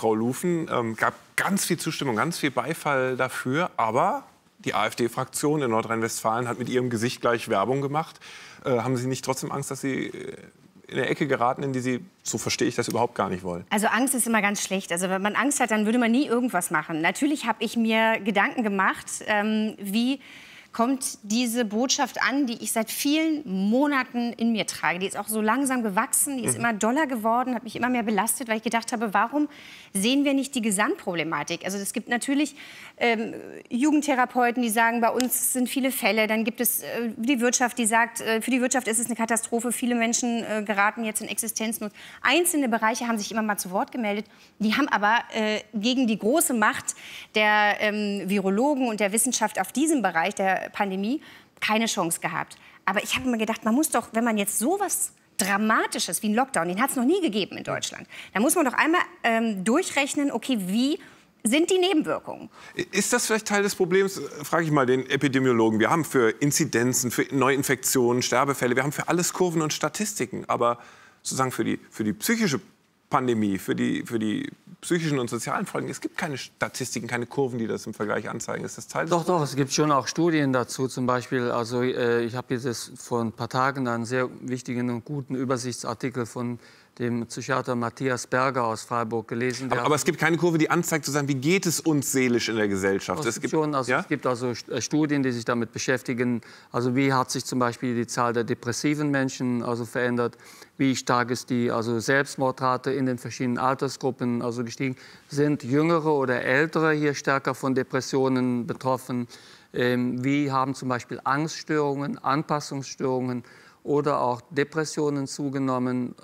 Frau Lufen. Gab ganz viel Zustimmung, ganz viel Beifall dafür. Aber die AfD-Fraktion in Nordrhein-Westfalen hat mit ihrem Gesicht gleich Werbung gemacht. Haben Sie nicht trotzdem Angst, dass Sie in der Ecke geraten, in die Sie, so verstehe ich das, überhaupt gar nicht wollen? Also Angst ist immer ganz schlecht. Also wenn man Angst hat, dann würde man nie irgendwas machen. Natürlich habe ich mir Gedanken gemacht, wie kommt diese Botschaft an, die ich seit vielen Monaten in mir trage. Die ist auch so langsam gewachsen, die ist immer doller geworden, hat mich immer mehr belastet, weil ich gedacht habe, warum sehen wir nicht die Gesamtproblematik? Also es gibt natürlich Jugendtherapeuten, die sagen, bei uns sind viele Fälle. Dann gibt es die Wirtschaft, die sagt, für die Wirtschaft ist es eine Katastrophe. Viele Menschen geraten jetzt in Existenznot. Einzelne Bereiche haben sich immer mal zu Wort gemeldet. Die haben aber gegen die große Macht der Virologen und der Wissenschaft auf diesem Bereich, der Pandemie, keine Chance gehabt. Aber ich habe mir gedacht, man muss doch, wenn man jetzt sowas Dramatisches wie ein Lockdown, den hat es noch nie gegeben in Deutschland, dann muss man doch einmal durchrechnen, okay, wie sind die Nebenwirkungen? Ist das vielleicht Teil des Problems, frage ich mal den Epidemiologen. Wir haben für Inzidenzen, für Neuinfektionen, Sterbefälle, wir haben für alles Kurven und Statistiken. Aber sozusagen für die psychische Pandemie, für die psychischen und sozialen Folgen. Es gibt keine Statistiken, keine Kurven, die das im Vergleich anzeigen. Ist das Teil des Problems? Doch, es gibt schon auch Studien dazu. Zum Beispiel, also ich habe jetzt vor ein paar Tagen einen sehr wichtigen und guten Übersichtsartikel von dem Psychiater Matthias Berger aus Freiburg gelesen. Aber es gibt keine Kurve, die anzeigt, zu sagen, wie geht es uns seelisch in der Gesellschaft? Es gibt also Studien, die sich damit beschäftigen. Also wie hat sich zum Beispiel die Zahl der depressiven Menschen also verändert? Wie stark ist die also Selbstmordrate in den verschiedenen Altersgruppen also gestiegen? Sind Jüngere oder Ältere hier stärker von Depressionen betroffen? Wie haben zum Beispiel Angststörungen, Anpassungsstörungen oder auch Depressionen zugenommen?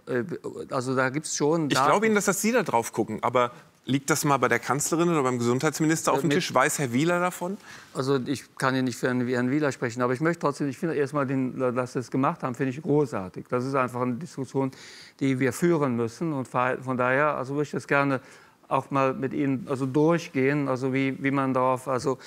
Also da gibt es schon... Ich glaube Ihnen, dass Sie da drauf gucken, aber liegt das mal bei der Kanzlerin oder beim Gesundheitsminister auf dem Tisch? Weiß Herr Wieler davon? Also ich kann hier nicht für Herrn Wieler sprechen, aber ich möchte trotzdem, ich finde erstmal, dass Sie es gemacht haben, finde ich großartig. Das ist einfach eine Diskussion, die wir führen müssen, und von daher also würde ich das gerne auch mal mit Ihnen also durchgehen, also wie man darauf, also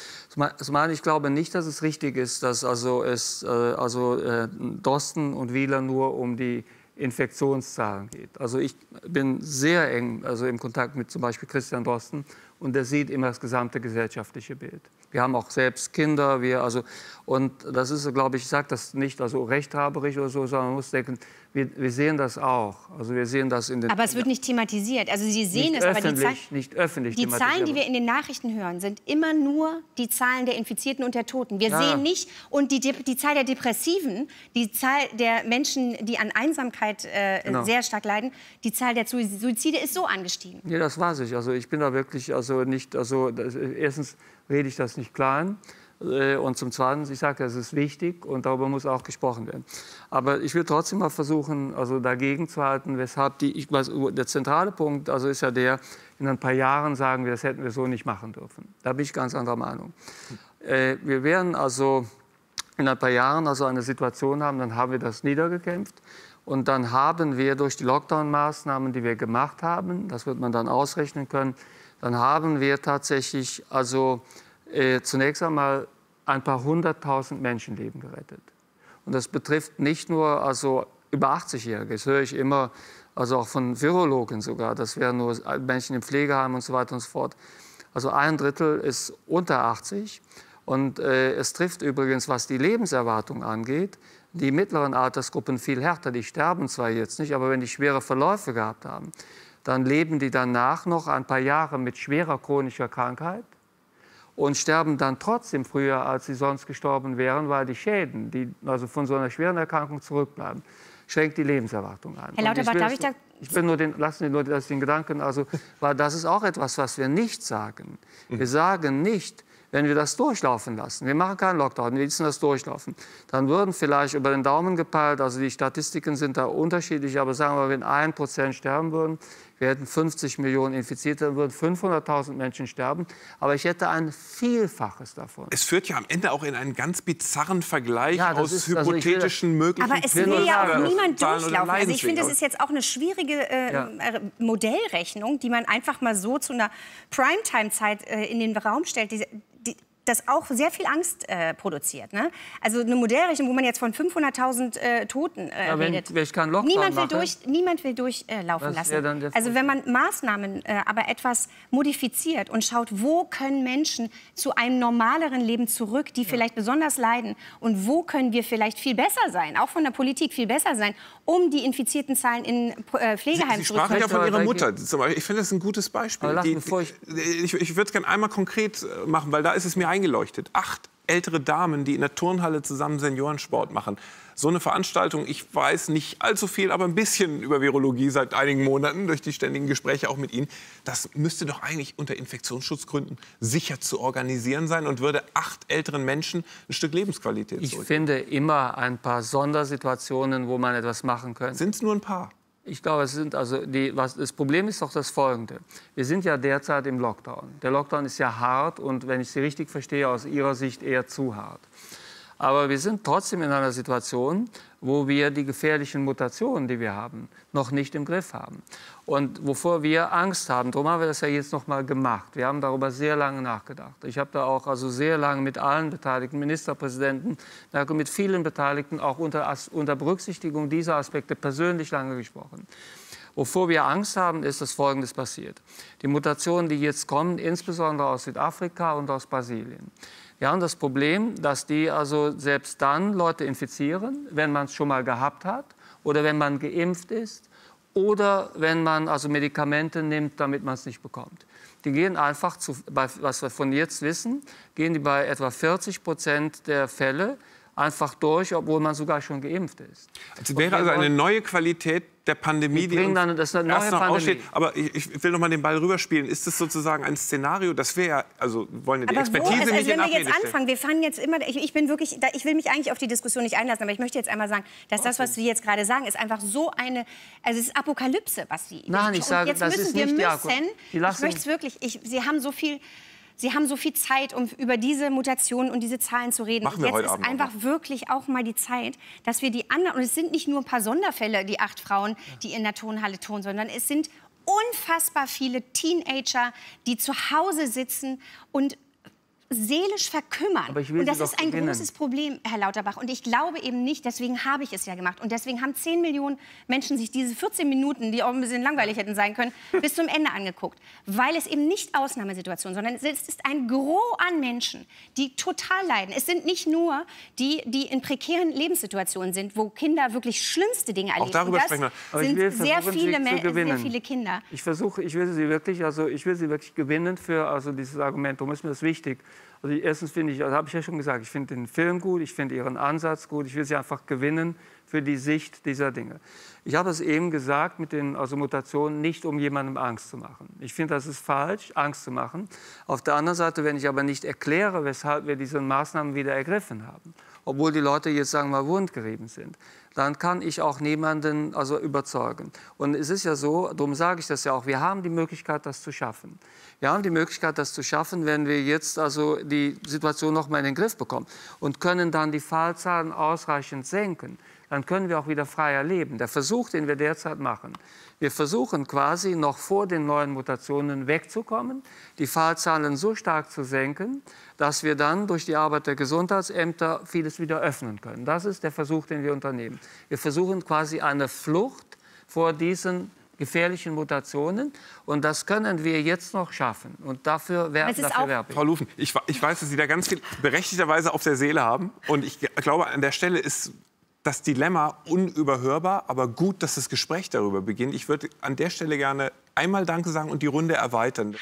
ich glaube nicht, dass es richtig ist, dass also es Drosten und Wieler nur um die Infektionszahlen geht. Also ich bin sehr eng also im Kontakt mit zum Beispiel Christian Drosten, und der sieht immer das gesamte gesellschaftliche Bild. Wir haben auch selbst Kinder, und das ist, glaube ich, sage das nicht also rechthaberisch oder so, sondern man muss denken, wir sehen das auch. Also wir sehen das in den... Aber es wird nicht thematisiert. Also Sie sehen es, aber die Zahlen, die wir in den Nachrichten hören, sind immer nur die Zahlen der Infizierten und der Toten. Wir sehen nicht, und die Zahl der Depressiven, die Zahl der Menschen, die an Einsamkeit sehr stark leiden, die Zahl der Suizide ist so angestiegen. Nee, das weiß ich. Also ich bin da wirklich erstens rede ich das nicht klein, und zum Zweiten, ich sage, das ist wichtig und darüber muss auch gesprochen werden. Aber ich will trotzdem mal versuchen, also dagegen zu halten, weshalb der zentrale Punkt also ist ja der, in ein paar Jahren sagen wir, das hätten wir so nicht machen dürfen. Da bin ich ganz anderer Meinung. Wir werden also in ein paar Jahren also eine Situation haben, dann haben wir das niedergekämpft. Und dann haben wir durch die Lockdown-Maßnahmen, die wir gemacht haben, das wird man dann ausrechnen können, dann haben wir tatsächlich also zunächst einmal ein paar 100.000 Menschenleben gerettet. Und das betrifft nicht nur also über 80-Jährige, das höre ich immer, also auch von Virologen sogar, das wären nur Menschen im Pflegeheim und so weiter und so fort. Also 1/3 ist unter 80. Und es trifft übrigens, was die Lebenserwartung angeht, die mittleren Altersgruppen viel härter. Die sterben zwar jetzt nicht, aber wenn die schwere Verläufe gehabt haben, dann leben die danach noch ein paar Jahre mit schwerer chronischer Krankheit und sterben dann trotzdem früher, als sie sonst gestorben wären, weil die Schäden, die also von so einer schweren Erkrankung zurückbleiben, schränkt die Lebenserwartung ein. Herr Lauterbach, darf ich da... lassen Sie nur den Gedanken, also, weil das ist auch etwas, was wir nicht sagen. Wir sagen nicht, wenn wir das durchlaufen lassen, wir machen keinen Lockdown, wir lassen das durchlaufen, dann würden vielleicht über den Daumen gepeilt, also die Statistiken sind da unterschiedlich, aber sagen wir, wenn 1% sterben würden, wir hätten 50 Millionen Infizierte, dann würden 500.000 Menschen sterben, aber ich hätte ein Vielfaches davon. Es führt ja am Ende auch in einen ganz bizarren Vergleich hypothetischen möglichen... Aber es will ja auch niemand durchlaufen. Also ich finde, das ist jetzt auch eine schwierige Modellrechnung, die man einfach mal so zu einer Primetime-Zeit in den Raum stellt, das auch sehr viel Angst produziert. Ne? Also eine Modellrechnung, wo man jetzt von 500.000 Toten redet. Wenn ich keinen Lockdown niemand will durchlaufen lassen. Also wenn man Maßnahmen aber etwas modifiziert und schaut, wo können Menschen zu einem normaleren Leben zurück, die vielleicht besonders leiden, und wo können wir vielleicht viel besser sein, auch von der Politik viel besser sein, um die infizierten Zahlen in Pflegeheimen zurückzuführen. Sie sprachen ja von Ihrer Mutter. Ich finde, das ist ein gutes Beispiel. Ich würde es gerne einmal konkret machen, weil da ist es mir eingeleuchtet. 8 ältere Damen, die in der Turnhalle zusammen Seniorensport machen. So eine Veranstaltung, ich weiß nicht allzu viel, aber ein bisschen über Virologie seit einigen Monaten durch die ständigen Gespräche auch mit Ihnen. Das müsste doch eigentlich unter Infektionsschutzgründen sicher zu organisieren sein und würde 8 älteren Menschen ein Stück Lebensqualität zurückgeben. Ich finde immer ein paar Sondersituationen, wo man etwas machen könnte. Sind es nur ein paar? Ich glaube, es sind also das Problem ist doch das Folgende. Wir sind ja derzeit im Lockdown. Der Lockdown ist ja hart und, wenn ich Sie richtig verstehe, aus Ihrer Sicht eher zu hart. Aber wir sind trotzdem in einer Situation, wo wir die gefährlichen Mutationen, die wir haben, noch nicht im Griff haben. Und wovor wir Angst haben, darum haben wir das ja jetzt noch mal gemacht. Wir haben darüber sehr lange nachgedacht. Ich habe da auch sehr lange mit allen beteiligten Ministerpräsidenten, mit vielen Beteiligten, auch unter Berücksichtigung dieser Aspekte persönlich lange gesprochen. Wovor wir Angst haben, ist, dass Folgendes passiert. Die Mutationen, die jetzt kommen, insbesondere aus Südafrika und aus Brasilien. Wir haben das Problem, dass die selbst dann Leute infizieren, wenn man es schon mal gehabt hat oder wenn man geimpft ist oder wenn man Medikamente nimmt, damit man es nicht bekommt. Die gehen einfach, was wir von jetzt wissen, gehen die bei etwa 40% der Fälle einfach durch, obwohl man sogar schon geimpft ist. Es wäre eine neue Qualität der Pandemie, die uns erst noch aussteht. Aber ich will noch mal den Ball rüberspielen. Ist das sozusagen ein Szenario, das wir wollen die Expertise nicht in Abrede stellen? Wenn wir jetzt anfangen, wir fangen jetzt immer, ich will mich eigentlich auf die Diskussion nicht einlassen, aber ich möchte jetzt einmal sagen, dass das, was Sie jetzt gerade sagen, ist einfach so eine, es ist Apokalypse, was Sie... Nein, ich sage, das ist nicht die Apokalypse. Ich möchte es wirklich, Sie haben so viel... Sie haben so viel Zeit, um über diese Mutationen und diese Zahlen zu reden. Und jetzt ist einfach wirklich auch mal die Zeit, dass wir die anderen... Und es sind nicht nur ein paar Sonderfälle, die 8 Frauen, die in der Turnhalle turnen, sondern es sind unfassbar viele Teenager, die zu Hause sitzen und seelisch verkümmern. Und das ist ein großes Problem, Herr Lauterbach. Und ich glaube eben nicht, deswegen habe ich es ja gemacht. Und deswegen haben 10 Millionen Menschen sich diese 14 Minuten, die auch ein bisschen langweilig hätten sein können, bis zum Ende angeguckt. Weil es eben nicht Ausnahmesituationen, sondern es ist ein Gros an Menschen, die total leiden. Es sind nicht nur die, die in prekären Lebenssituationen sind, wo Kinder wirklich schlimmste Dinge erleben. Auch darüber sprechen wir. Aber ich will sehr viele Kinder. Ich will Sie wirklich gewinnen für dieses Argument. Darum ist mir das wichtig. Erstens finde ich, das habe ich ja schon gesagt, ich finde den Film gut, ich finde Ihren Ansatz gut, ich will Sie einfach gewinnen für die Sicht dieser Dinge. Ich habe es eben gesagt mit den Mutationen, nicht um jemandem Angst zu machen. Ich finde, das ist falsch, Angst zu machen. Auf der anderen Seite, wenn ich aber nicht erkläre, weshalb wir diese Maßnahmen wieder ergriffen haben, obwohl die Leute jetzt, sagen wir mal, wundgerieben sind, dann kann ich auch niemanden überzeugen. Und es ist ja so, darum sage ich das ja auch, wir haben die Möglichkeit, das zu schaffen. Wir haben die Möglichkeit, das zu schaffen, wenn wir jetzt die Situation noch mal in den Griff bekommen und können dann die Fallzahlen ausreichend senken. Dann können wir auch wieder freier leben. Der Versuch, den wir derzeit machen, wir versuchen quasi noch vor den neuen Mutationen wegzukommen, die Fallzahlen so stark zu senken, dass wir dann durch die Arbeit der Gesundheitsämter vieles wieder öffnen können. Das ist der Versuch, den wir unternehmen. Wir versuchen quasi eine Flucht vor diesen gefährlichen Mutationen. Und das können wir jetzt noch schaffen. Und dafür werbe ich. Frau Lufen, ich weiß, dass Sie da ganz viel berechtigterweise auf der Seele haben. Und ich glaube, an der Stelle ist das Dilemma unüberhörbar, aber gut, dass das Gespräch darüber beginnt. Ich würde an der Stelle gerne einmal Danke sagen und die Runde erweitern.